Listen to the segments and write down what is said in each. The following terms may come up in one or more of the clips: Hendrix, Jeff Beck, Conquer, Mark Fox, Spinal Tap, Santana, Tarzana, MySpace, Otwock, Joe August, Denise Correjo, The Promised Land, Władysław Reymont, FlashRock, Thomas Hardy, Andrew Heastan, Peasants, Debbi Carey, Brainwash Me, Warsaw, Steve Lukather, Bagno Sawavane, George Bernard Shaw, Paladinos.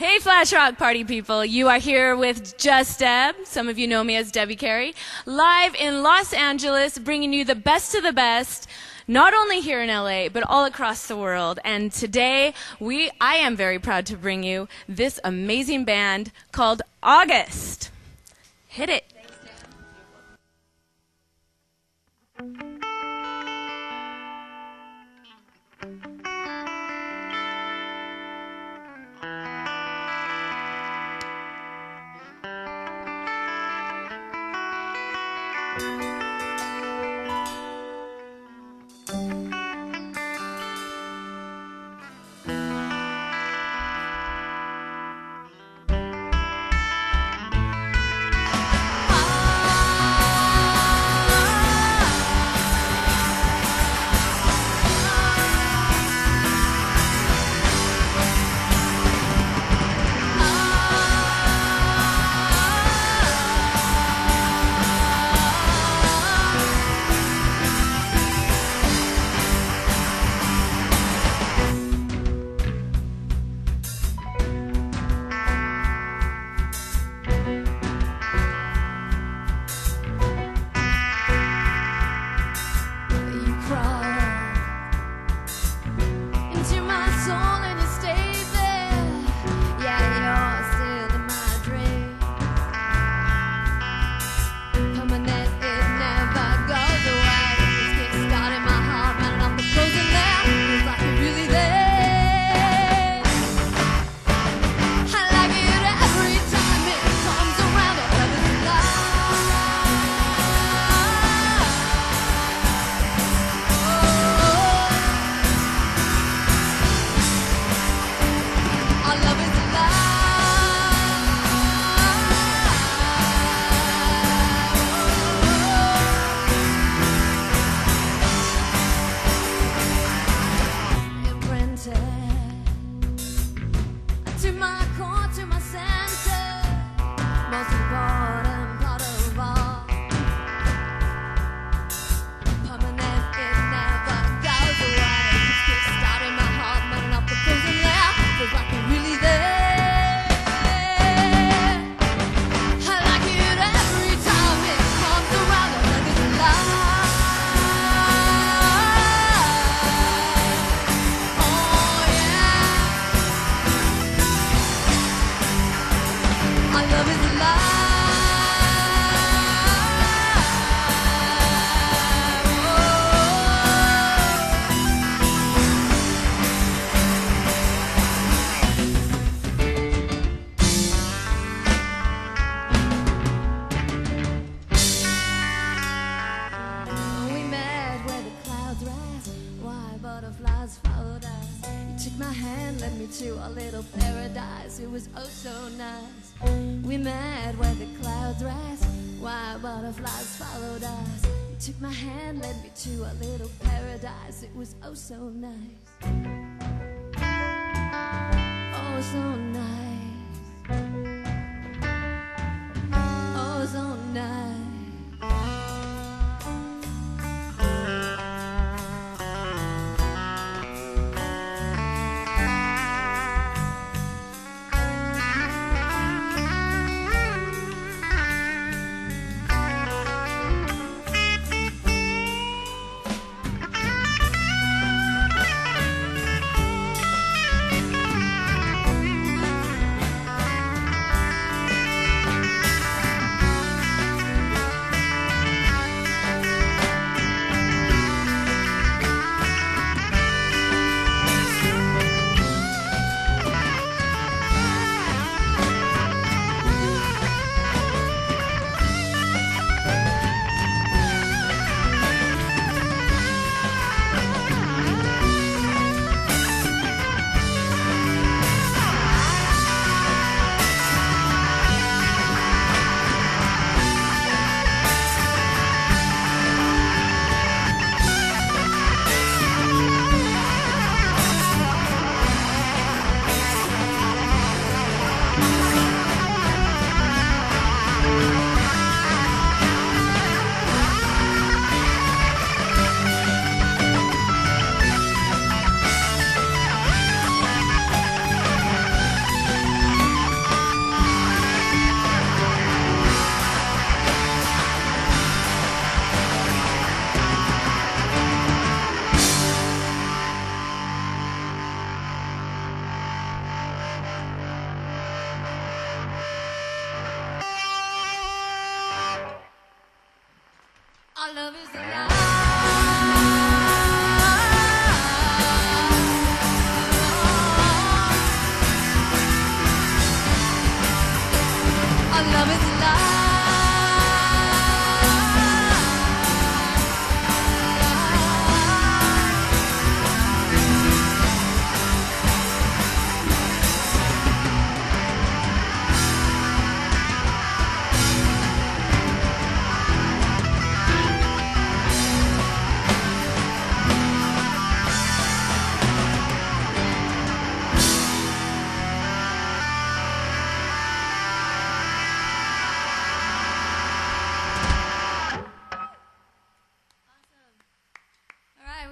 Hey, FlashRock party people. You are here with Just Deb. Some of you know me as Debbi Carey. Live in Los Angeles, bringing you the best of the best, not only here in LA, but all across the world. And today, I am very proud to bring you this amazing band called August. Hit it.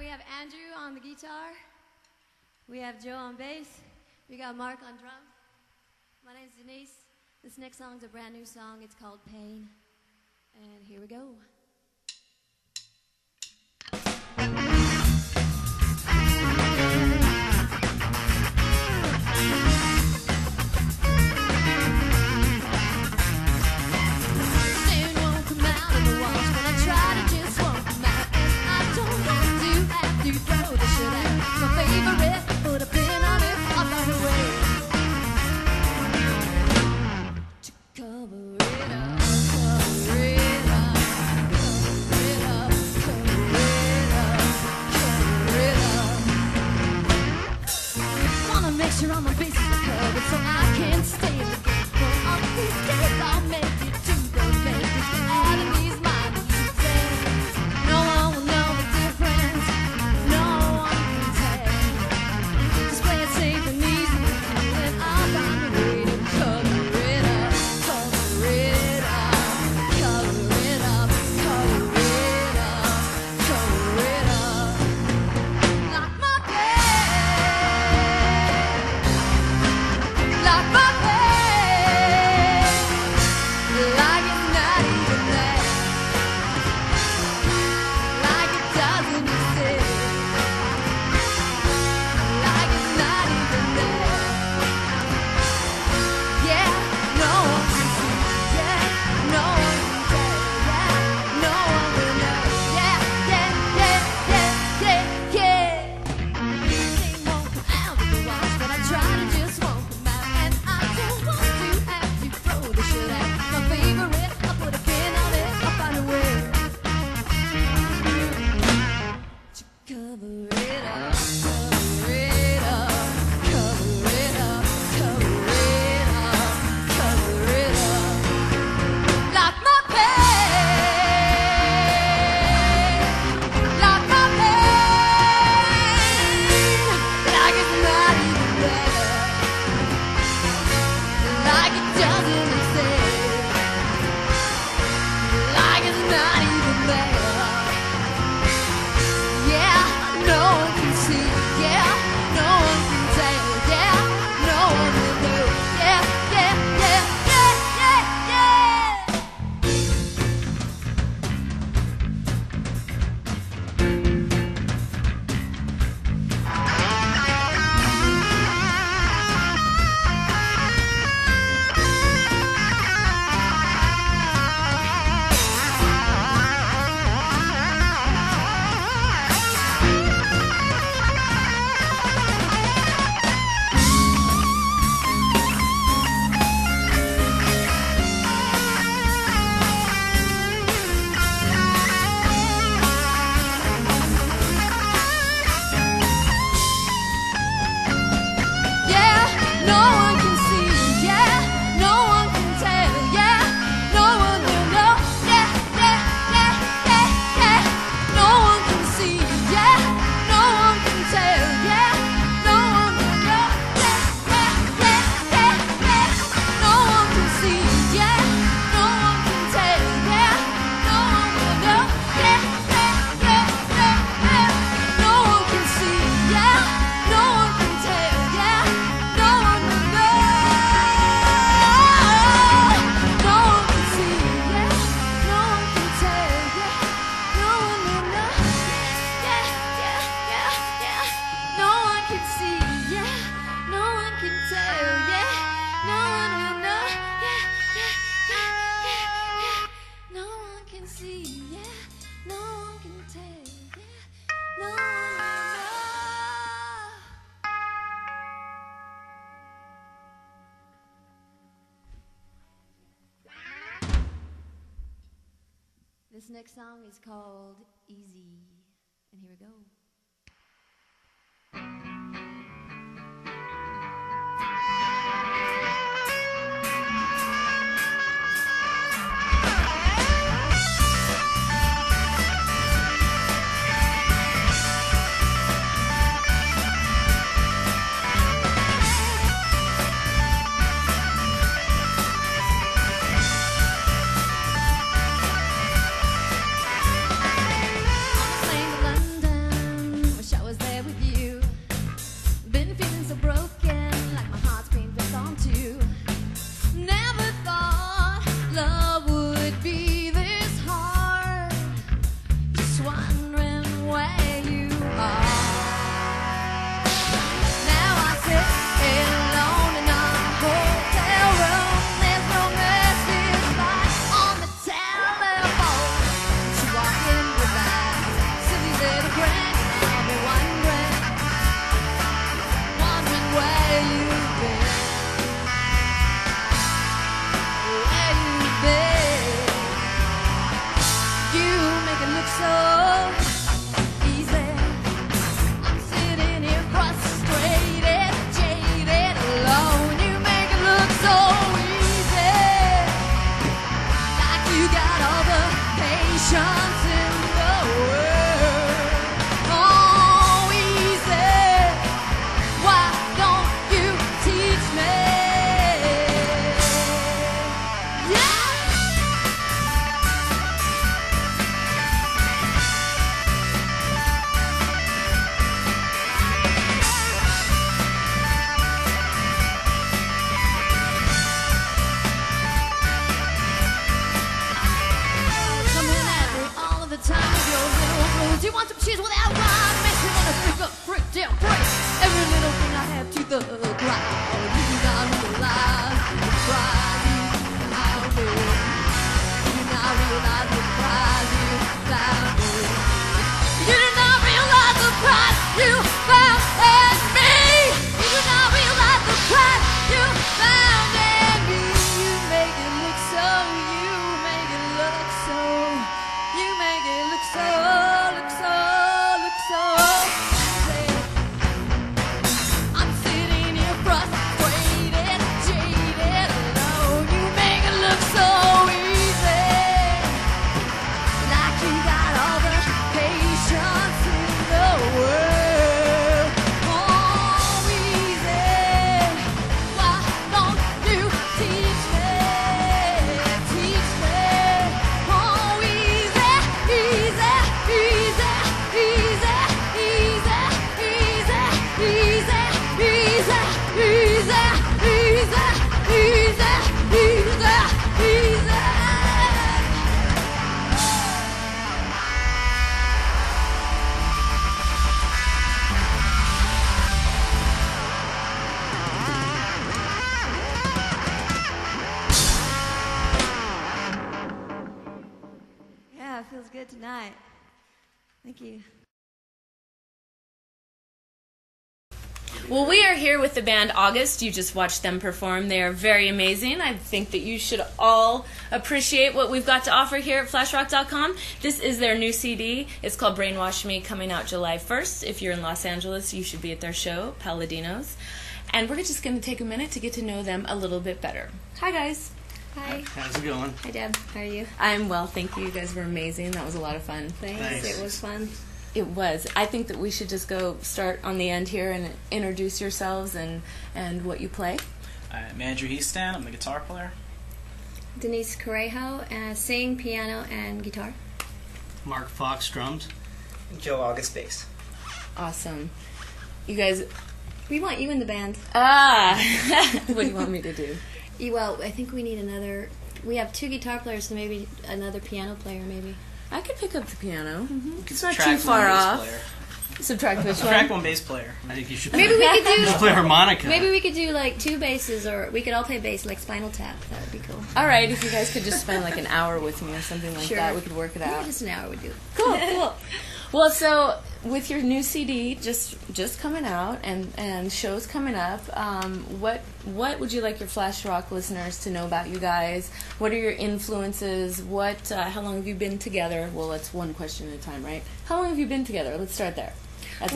have Andrew on the guitar. We have Joe on bass. We got Mark on drums. My name's Denise. This next song's a brand new song. It's called Pain. And here we go. This next song is called Easy, and here we go. the crowd. You do not realize the prize is out there. You do not realize the prize you found there. You do not realize the prize you found in me. You do not realize the prize you found in me. You make it look so, you make it look so, you make it look so. Tonight. Thank you. Well, we are here with the band August. You just watched them perform. They are very amazing. I think that you should all appreciate what we've got to offer here at flashrock.com. This is their new CD. It's called Brainwash Me, coming out July 1st. If you're in Los Angeles, you should be at their show, Paladinos. And we're just going to take a minute to get to know them a little bit better. Hi, guys. Hi. How's it going? Hi, Deb. How are you? I'm well, thank you. You guys were amazing. That was a lot of fun. Thanks. It was fun. It was. I think that we should just go start on the end here and introduce yourselves and what you play. I'm Andrew Heastan. I'm the guitar player. Denise Correjo, sing, piano, and guitar. Mark Fox, drums. Joe August, bass. Awesome. You guys... We want you in the band. Ah! What do you want me to do? Well, I think we need another... We have two guitar players, and maybe another piano player, maybe. I could pick up the piano. Mm-hmm. It's not too far off. Subtract which one? Subtract one bass player. I think you should play. Maybe we could do... play harmonica. Maybe we could do, like, two basses, or we could all play bass, like Spinal Tap. That would be cool. All right, if you guys could just spend, like, an hour with me or something like that, we could work it out. Maybe just an hour would do it. Cool, cool. Well, so... With your new CD just coming out and shows coming up, what would you like your FlashRock listeners to know about you guys? What are your influences? What how long have you been together? Well, that's one question at a time, right? How long have you been together? Let's start there.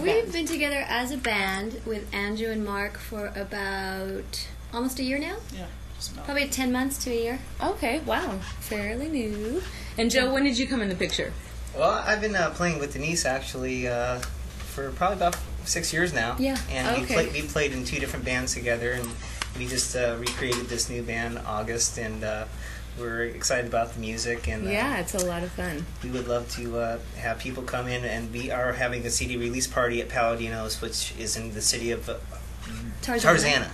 We've been together as a band with Andrew and Mark for about almost a year now. Yeah. Probably 10 months to a year. Okay, wow. Fairly new. And Joe, when did you come in the picture? Well, I've been playing with Denise, actually, for probably about 6 years now. Yeah, and okay. we played in two different bands together, and we just recreated this new band, August, and we're excited about the music. And yeah, it's a lot of fun. We would love to have people come in, and we are having a CD release party at Paladinos, which is in the city of Tarzana.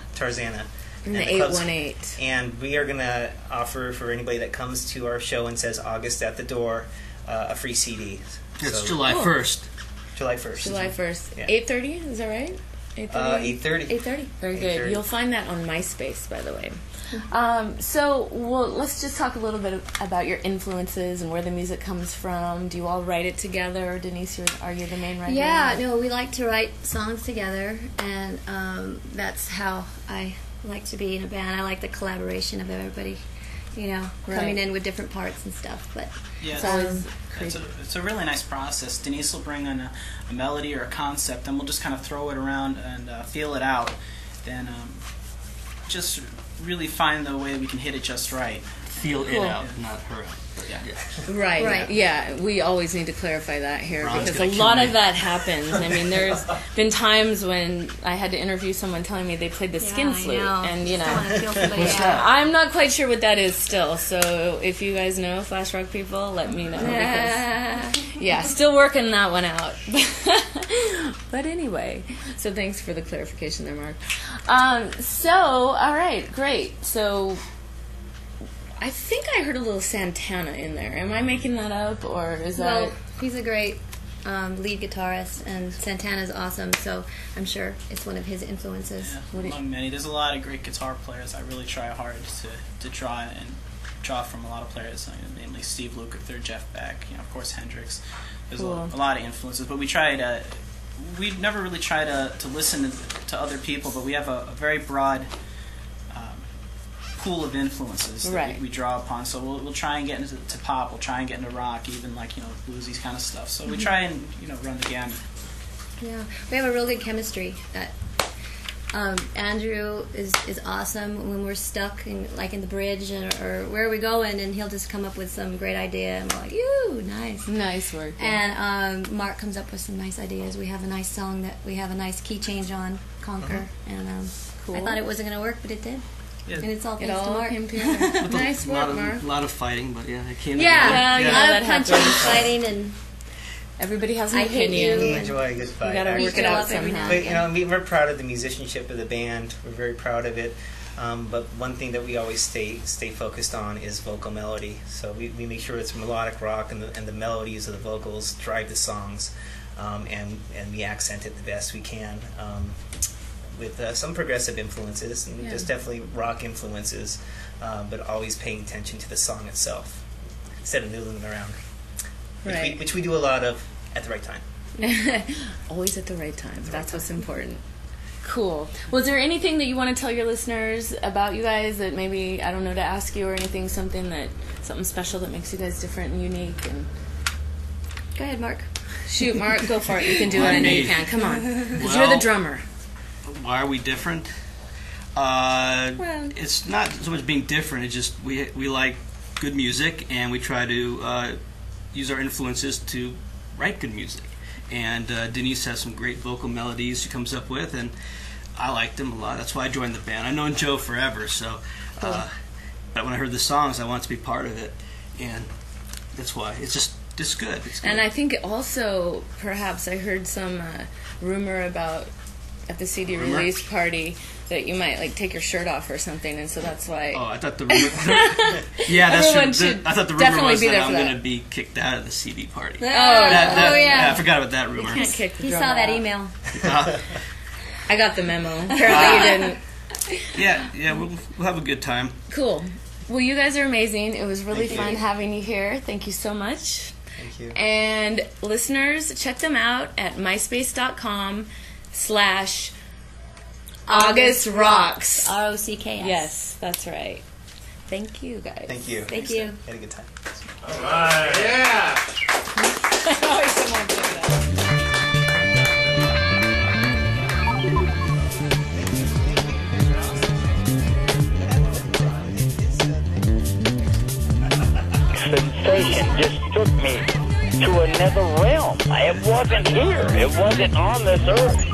In the 818. And we are going to offer, for anybody that comes to our show and says August at the door, a free CD. It's so, July 1st. July 1st. July 1st. Yeah. 8:30. Is that right? 8:30. 8:30. Very good. You'll find that on MySpace, by the way. So, well, let's just talk a little bit about your influences and where the music comes from. Do you all write it together, Denise? Are you the main writer? Yeah. No, we like to write songs together, and that's how I like to be in a band. I like the collaboration of everybody. You know, coming in with different parts and stuff, but yeah, it's a really nice process. Denise will bring in a melody or a concept, and we'll just kind of throw it around and feel it out, and just really find the way we can hit it just right. Feel it out, not her out. Yeah. Right. Right. Yeah, we always need to clarify that here because a lot of that happens. I mean, there's been times when I had to interview someone telling me they played the skin flute, and you know, I'm not quite sure what that is still. So if you guys know FlashRock people, let me know. Yeah. Because, yeah, still working that one out. But anyway, so thanks for the clarification there, Mark. So all right, great. So. I think I heard a little Santana in there. Am I making that up, or is that... Well, he's a great lead guitarist, and Santana's awesome, so I'm sure it's one of his influences. Yeah, among many. There's a lot of great guitar players. I really try hard to draw and draw from a lot of players, namely Steve Lukather, Jeff Beck, of course Hendrix. There's a lot of influences, but we try to, we never really try to listen to other people, but we have a very broad pool of influences that we draw upon. So we'll try and get into pop, we'll try and get into rock, even like, bluesy kind of stuff. So we try and, run the gamut. Yeah, we have a real good chemistry. Andrew is awesome when we're stuck in the bridge or where are we going, and he'll just come up with some great idea and we're like, "Ew, nice work." Yeah. And Mark comes up with some nice ideas. We have a nice song that we have a nice key change on, Conquer, and cool. I thought it wasn't gonna work, but it did. Yeah. And it's all thanks to Mark. Nice work, Mark. A lot of fighting, but yeah, it came together. Yeah, a lot of punching, fighting, and everybody has an opinion. We enjoy a good fight. You gotta work it out somehow. But we're proud of the musicianship of the band. We're very proud of it. But one thing that we always stay focused on is vocal melody. So we make sure it's melodic rock, and the melodies of the vocals drive the songs, and we accent it the best we can. With some progressive influences, and there's definitely rock influences, but always paying attention to the song itself instead of noodling around, which we do a lot of at the right time. Always at the right time. That's what's important. Cool. Well, is there anything that you want to tell your listeners about you guys that maybe, I don't know, to ask you, or anything, something special that makes you guys different and unique? And go ahead, Mark. Shoot, Mark, go for it. You can do it. I know you can. Come on. Because you're the drummer. Why are we different? It's not so much being different. It's just we like good music, and we try to use our influences to write good music. And Denise has some great vocal melodies she comes up with, and I like them a lot. That's why I joined the band. I've known Joe forever, so but when I heard the songs, I wanted to be part of it, and that's why. It's just good. It's good. And I think also perhaps I heard some rumor about, at the CD release party, that you might take your shirt off or something, and so that's why. Oh, I thought the rumor. Yeah, that's true. I thought the rumor was that I'm going to be kicked out of the CD party. Oh, yeah, I forgot about that rumor. You saw that email. I got the memo. Apparently you didn't. Yeah, we'll have a good time. Cool. Well, you guys are amazing. It was really fun having you here. Thank you so much. Thank you. And listeners, check them out at myspace.com/AugustRocks. ROCKS. Yes, that's right. Thank you, guys. Thank you. Thank you. Had a good time. All right. Yeah. Always someone do that. The station just took me to another realm. It wasn't here. It wasn't on this earth.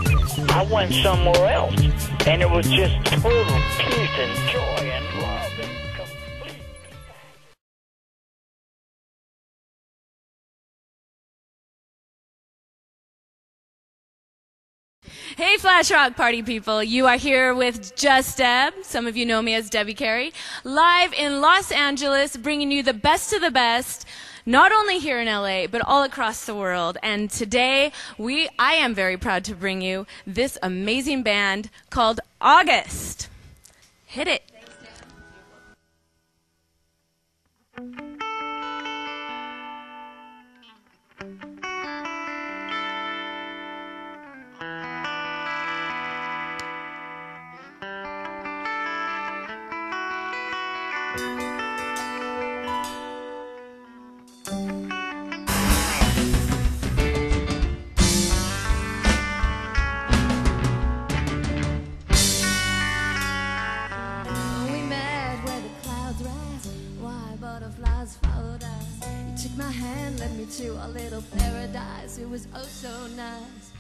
I went somewhere else, and it was just total peace and joy and love. Hey, FlashRock party people. You are here with Just Deb. Some of you know me as Debbi Carey. Live in Los Angeles, bringing you the best of the best, not only here in LA, but all across the world. And today, I am very proud to bring you this amazing band called August. Hit it. To our little paradise, it was oh so nice.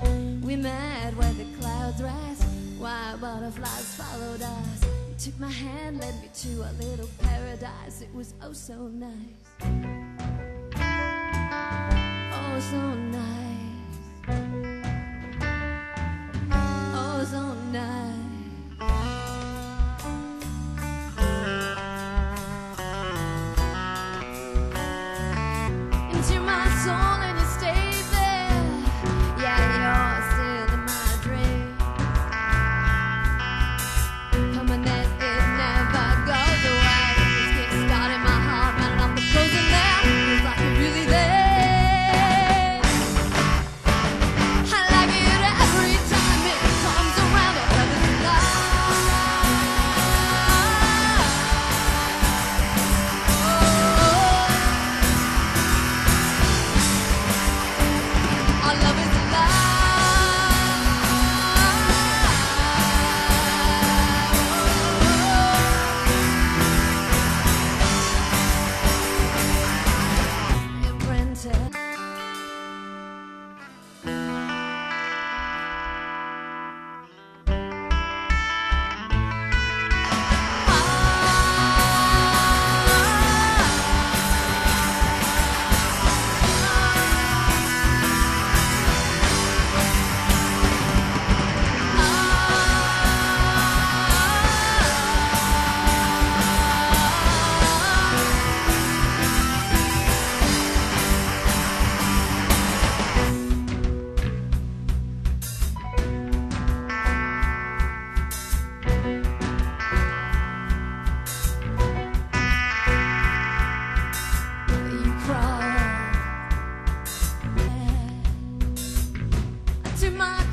We met where the clouds rise, why butterflies followed us. You took my hand, led me to our little paradise, it was oh so nice. Oh so nice. Oh so nice. Into my soul and you stay there. to my